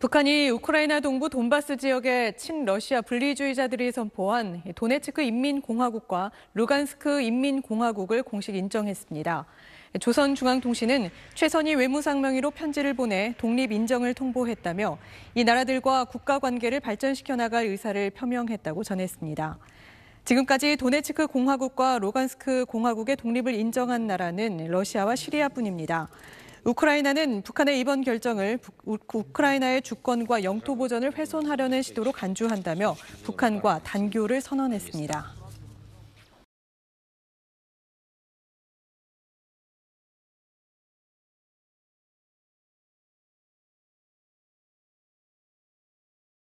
북한이 우크라이나 동부 돈바스 지역에 친러시아 분리주의자들이 선포한 도네츠크 인민공화국과 루간스크 인민공화국을 공식 인정했습니다. 조선중앙통신은 최선희 외무상 명의로 편지를 보내 독립 인정을 통보했다며 이 나라들과 국가 관계를 발전시켜 나갈 의사를 표명했다고 전했습니다. 지금까지 도네츠크 공화국과 루간스크 공화국의 독립을 인정한 나라는 러시아와 시리아뿐입니다. 우크라이나는 북한의 이번 결정을 우크라이나의 주권과 영토 보전을 훼손하려는 시도로 간주한다며 북한과 단교를 선언했습니다.